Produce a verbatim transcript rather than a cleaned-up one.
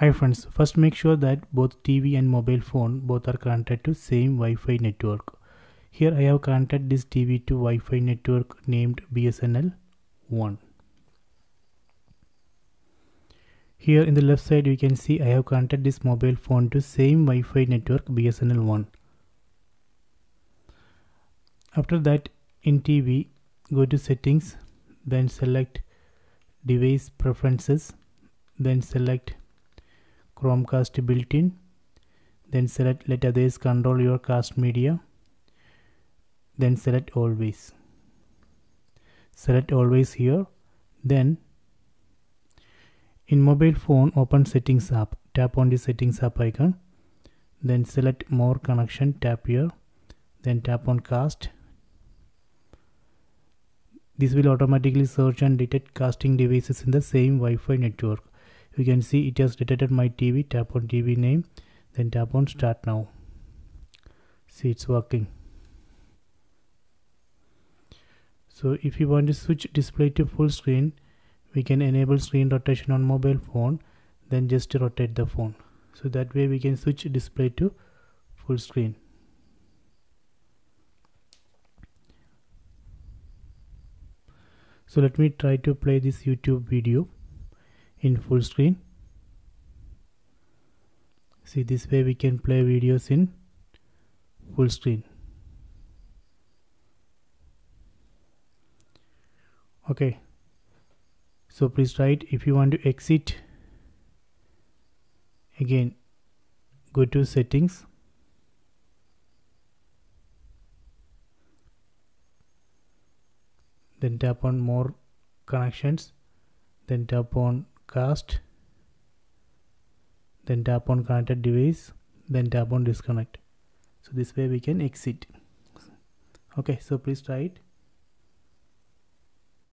Hi friends, first make sure that both T V and mobile phone both are connected to same Wi-Fi network. Here I have connected this T V to Wi-Fi network named B S N L one. Here in the left side you can see I have connected this mobile phone to same Wi-Fi network B S N L one. After that, in T V, go to settings, then select device preferences, then select Chromecast built-in, then select let others control your cast media, then select always. Select always here. Then in mobile phone, open settings app, tap on the settings app icon, then select more connection, tap here, then tap on cast. This will automatically search and detect casting devices in the same Wi-Fi network. You can see it has detected my T V. Tap on T V name, then tap on start now. See, it's working. So if you want to switch display to full screen, we can enable screen rotation on mobile phone, then just rotate the phone. So that way we can switch display to full screen. So let me try to play this YouTube video in full screen. See, this way we can play videos in full screen. Okay, so please write. If you want to exit, again go to settings, then tap on more connections, then tap on cast, then tap on connected device, then tap on disconnect. So this way we can exit. Okay, so please try it.